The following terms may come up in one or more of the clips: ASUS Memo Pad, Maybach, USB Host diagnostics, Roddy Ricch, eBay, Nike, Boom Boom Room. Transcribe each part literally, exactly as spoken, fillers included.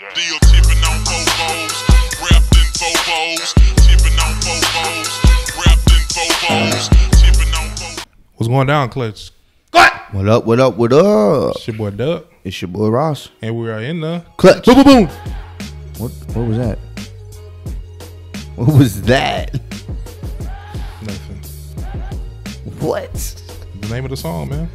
Yeah. Deal tipping on bobos, wrapped in bobos, tipping on bobos, wrapped in bobos, tipping on bobos. What's going down, Clutch? What? What up, what up, what up? It's your boy Doug. It's your boy Ross. And we are in the Clutch. Boom, boom, boom. What, what was that? What was that? Nothing. What? The name of the song, man.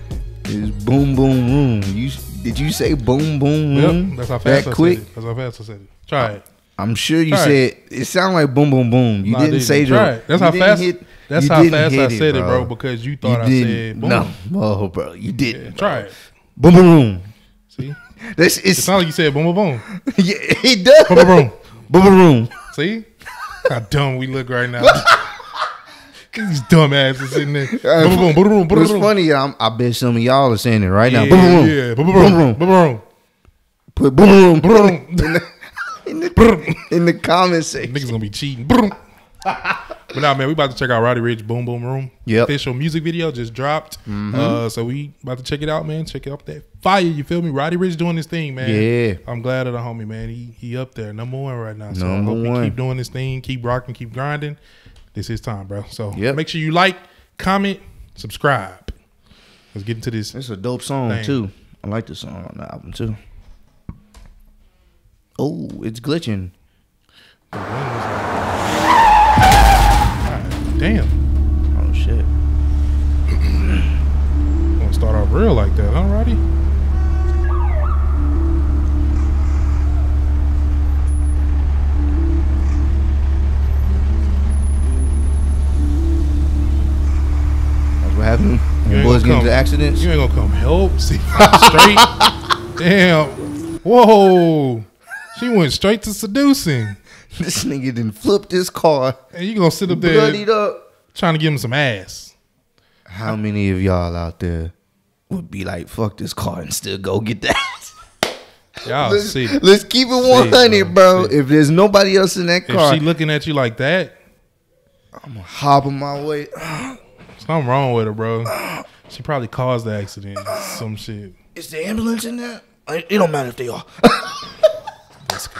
It's Boom Boom Room. You did you say Boom Boom Room? Yep, that's how fast that I quick? said it. That's how fast I said it. Try it. I'm sure you Try said it. It sounded like boom boom boom. You nah, didn't say that. That's how fast. Hit, that's how fast I said it, bro. Because you thought you I said boom. No, oh, bro, you didn't. Yeah, try it. Boom boom room. See, this is. It sounds like you said boom boom boom. Yeah, it does. Boom boom room. Boom boom room. See how dumb we look right now. These dumb asses sitting there. Boom, boom, boom, boom, boom, it's boom. funny. I'm, I bet some of y'all are saying it right yeah, now. Boom, boom, yeah. boom, boom, boom, boom, boom. Put boom, boom, boom in the, in the, in the comment section. Niggas gonna be cheating. But nah, man, we about to check out Roddy Ricch Boom Boom Room. Yep. Official music video just dropped. Mm-hmm. uh, so we about to check it out, man. Check it out that fire. You feel me? Roddy Ricch doing this thing, man. Yeah. I'm glad of the homie, man. He he up there, number one right now. So number I hope one. He keep doing this thing, keep rocking, keep grinding. This is time, bro. So yep. Make sure you like, comment, subscribe. Let's get into this. It's a dope song thing. too. I like this song on the album too. Oh, it's glitching. The wind was like... God damn. Oh shit. Gonna start off real like that, huh, Roddy? Happening. You boys get into accidents. You ain't gonna come help. See, straight. Damn. Whoa. She went straight to seducing. This nigga didn't flip this car. And you gonna sit up there bloodied up, trying to give him some ass. How many of y'all out there would be like, fuck this car and still go get that? Y'all see. Let's keep it one hundred, bro. If there's nobody else in that car. If she looking at you like that, I'm gonna hop on my way. Something wrong with her, bro. She probably caused the accident. Some shit. Is the ambulance in there? It don't matter if they are. This guy.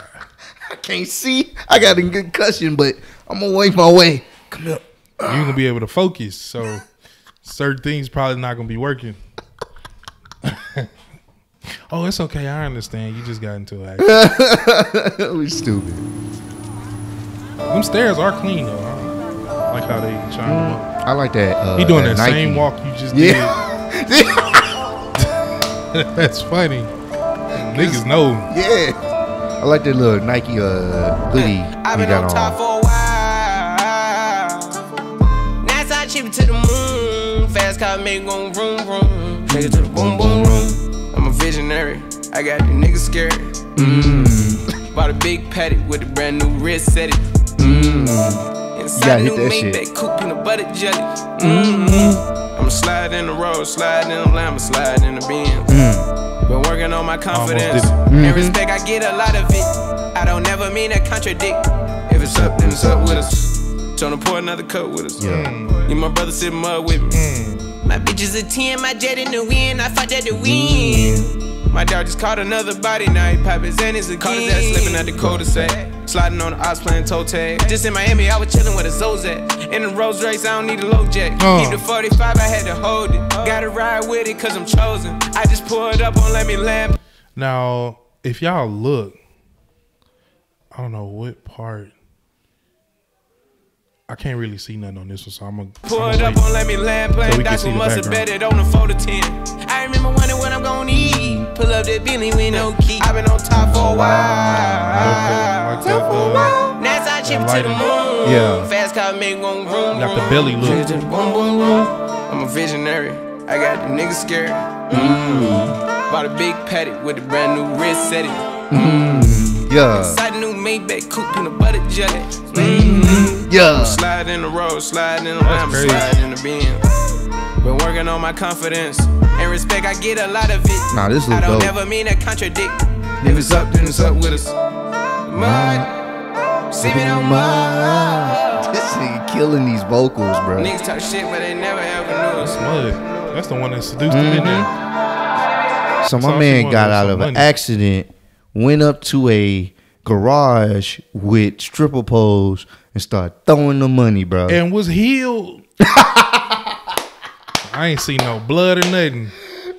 I can't see. I got a good cushion, but I'm going to wait my way. Come here. You're going to be able to focus, so certain things probably not going to be working. Oh, it's okay. I understand. You just got into an accident. We stupid. Them stairs are clean, though. Huh? I like how they chime mm. up. I like that. Uh, he doing that, that same walk you just yeah. did. That's funny. Niggas know. Yeah. I like that little Nike uh hoodie. I've been on top for a while. Now it's all chipping to the moon. Fast car make gon' vroom vroom. Nigga to the boom boom room. I'm a visionary. I got the niggas scared. Mm. Bought a big patty with a brand new wrist set it. Mm. You gotta hit that shit. Mm-hmm. I'm sliding the road, sliding the Lambo, sliding the Benz. Mm. Been working on my confidence. Mm-hmm. In respect, I get a lot of it. I don't never mean to contradict. If it's up, then it's up with us. Trying to pour another cup with us. Yeah. Mm. You my brother sitting mud with me. Mm. My bitch is a ten, my jet in the wind. I fought that to win. Mm. My dog just caught another body. Now he poppin' Xannies again. Caught his ass slipping out the cul-de-sac. Sliding on the ice playing toe tag. Just in Miami, I was chilling with a Zozak. In the Rolls Royce, I don't need a low jack. Uh. Keep the forty-five, I had to hold it. Gotta ride with it, cause I'm chosen. I just pulled up on let me lamp. Now, if y'all look, I don't know what part. I can't really see nothing on this one, so I'm gonna pull it up on let me lamp. Playing Doctor must have betted on the four to ten. I remember wondering what I'm gonna eat. Pull up that Bentley with no key. I've been on top for a while. That's how I chip to the moon. Yeah. Fast car make one room. Got the belly look. I'm a visionary. I got the niggas scared. Mm. Bought a big patty with a brand new wrist set it. Mm. Yeah. Inside a new Maybach coupe in a butter jelly. Mm. Yeah. I'm sliding the road, sliding the lamb, sliding the Benz. Been working on my confidence. And respect, I get a lot of it. Nah, this I don't dope. Ever mean to contradict. If it's up, then it's up with us. Mud. See me no more. This nigga killing these vocals, bro. Niggas talk shit, but they never ever know. Smug. That's the one that seduced mm-hmm. him in there. So my man got out of an accident went up to a garage with stripper poles and started throwing the money, bro. And was healed. I ain't see no blood or nothing.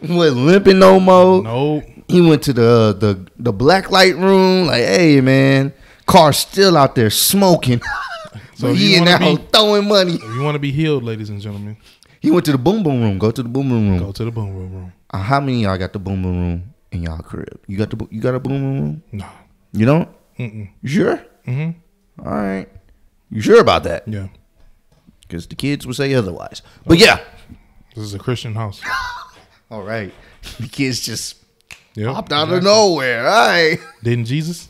Wasn't limping no more. Nope. He went to the the the black light room. Like, hey man, car's still out there smoking. So but he and that hoe throwing money. If you want to be healed, ladies and gentlemen, he went to the Boom Boom Room. Go to the Boom Boom Room. Go to the Boom Boom Room. Uh, how many of y'all got the Boom Boom Room in y'all crib? You got the you got a Boom Boom Room? No. You don't? Mm-mm. You sure? Mm-hmm. All right. You sure about that? Yeah. Because the kids would say otherwise. But okay. Yeah. This is a Christian house. All right. The kids just yep, popped out exactly. of nowhere. All right. Didn't Jesus?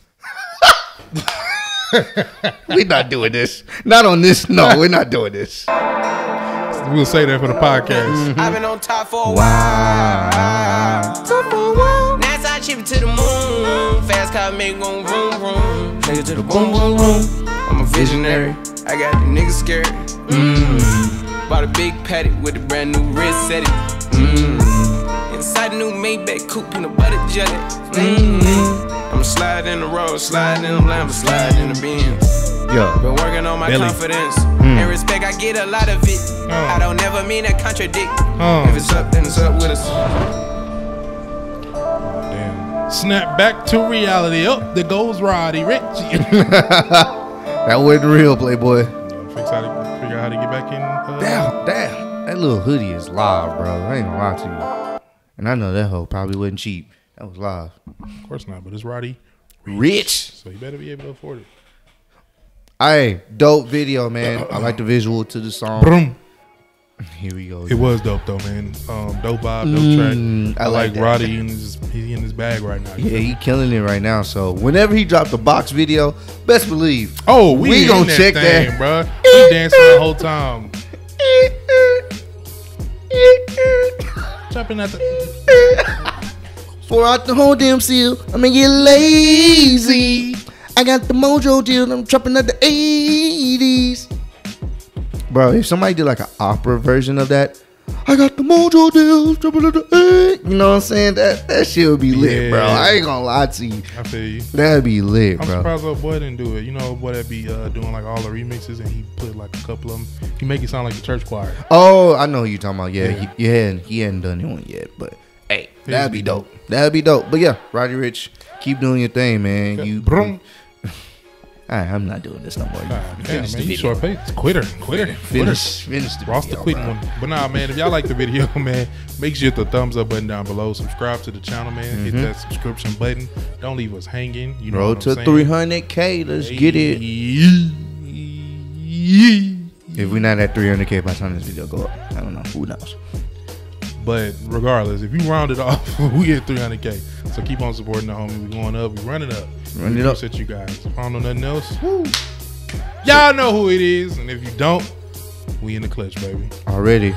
We're not doing this. Not on this. No, we're not doing this. We'll say that for the podcast. I've been on top for a while. Now it's our ship to the moon. Fast car make going vroom vroom. Take it to the boom boom room. I'm a visionary. I got the niggas scared. Mm. Bought a big patty with a brand new red setting. Mm. Inside a new Maybach coupe and a butter jelly. Mm. I'm sliding the road, sliding the lamp, sliding the beams. Yo. Been working on my Billy. confidence mm. and respect. I get a lot of it. Oh. I don't never mean to contradict. Oh. If it's up, then it's up with us. Oh, damn. Snap back to reality. Up oh, there goes Roddy Ricch. That wasn't real, Playboy. Fix how to figure out how to get back in. Uh, damn, damn. That little hoodie is live, bro. I ain't gonna lie to you. And I know that hoe probably wasn't cheap. That was live. Of course not, but it's Roddy Ricch. Rich. So you better be able to afford it. Hey, dope video, man. I like the visual to the song. Boom. Here we go. It was dope though, man. Um, dope vibe, dope mm, track. I, I like, like Roddy in his, he's in his bag right now. Yeah, he killing it right now. So whenever he dropped the box video, best believe. Oh, we, we gonna that check thing, that, bro. We dancing the whole time. Chopping out the. Pour out the whole damn seal. I'm gonna get lazy. I got the mojo deal. I'm trapping at the eighties. Bro, if somebody did like an opera version of that, I got the mojo deal. Trapping at the eighties. You know what I'm saying? That that shit would be lit, yeah. bro. I ain't gonna lie to you. I feel you. That'd be lit, I'm bro. I'm surprised old boy didn't do it. You know, old boy that be uh, doing like all the remixes and he put like a couple of them. He make it sound like the church choir. Oh, I know who you're talking about. Yeah, yeah. He, he, hadn't, he hadn't done one yet, but hey, Here's that'd be dope. dope. That'd be dope. But yeah, Roddy Ricch, keep doing your thing, man. Okay. You. Brum. Alright, I'm not doing this no more. Uh, finish yeah, man, the short pay. Quitter, quitter, finish, quitter. Finish the Ross video, the quick bro. one. But nah, man, if y'all like the video, man, make sure you hit the thumbs up button down below. Subscribe to the channel, man. Mm-hmm. Hit that subscription button. Don't leave us hanging. You know Road to three hundred K. Let's hey. get it. If we're not at three hundred K by the time this video go up, I don't know. Who knows? But regardless, if you round it off, we hit three hundred K. So keep on supporting the homie. We going up. We running up. Run it up. Appreciate you guys. If I don't know nothing else, y'all know who it is. And if you don't, we in the clutch, baby. Already.